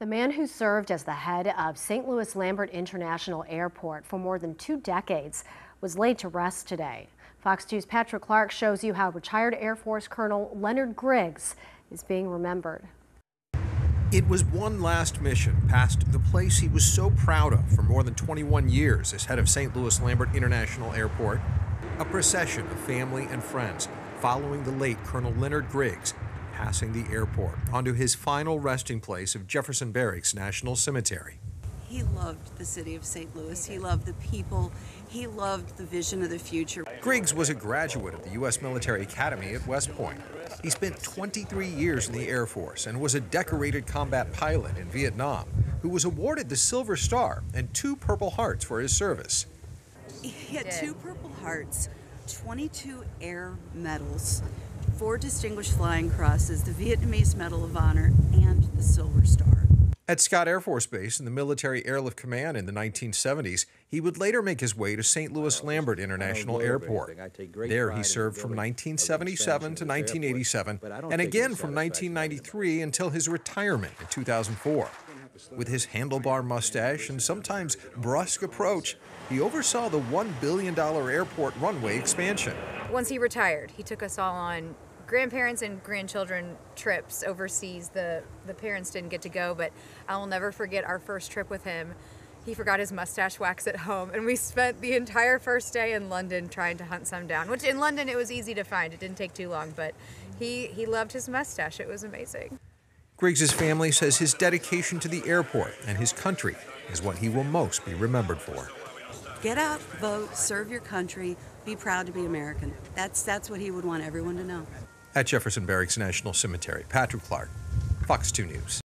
The man who served as the head of St. Louis Lambert International Airport for more than 2 decades was laid to rest today. Fox 2's Patrick Clark shows you how retired Air Force Colonel Leonard Griggs is being remembered. It was one last mission past the place he was so proud of for more than 21 years as head of St. Louis Lambert International Airport. A procession of family and friends following the late Colonel Leonard Griggs, passing the airport onto his final resting place of Jefferson Barracks National Cemetery. He loved the city of St. Louis. He loved the people. He loved the vision of the future. Griggs was a graduate of the U.S. Military Academy at West Point. He spent 23 years in the Air Force and was a decorated combat pilot in Vietnam who was awarded the Silver Star and 2 Purple Hearts for his service. He had 2 Purple Hearts, 22 Air Medals, 4 Distinguished Flying Crosses, the Vietnamese Medal of Honor, and the Silver Star. At Scott Air Force Base in the Military Airlift Command in the 1970s, he would later make his way to St. Louis Lambert International Airport. There he served from 1977 to 1987, and again from 1993 until his retirement in 2004. With his handlebar mustache and sometimes brusque approach, he oversaw the $1 billion airport runway expansion. Once he retired, he took us all on grandparents and grandchildren trips overseas. The parents didn't get to go, but I will never forget our first trip with him. He forgot his mustache wax at home, and we spent the entire first day in London trying to hunt some down, which in London it was easy to find. It didn't take too long, but he loved his mustache. It was amazing. Griggs' family says his dedication to the airport and his country is what he will most be remembered for. Get out, vote, serve your country, be proud to be American. That's what he would want everyone to know. At Jefferson Barracks National Cemetery, Patrick Clark, Fox 2 News.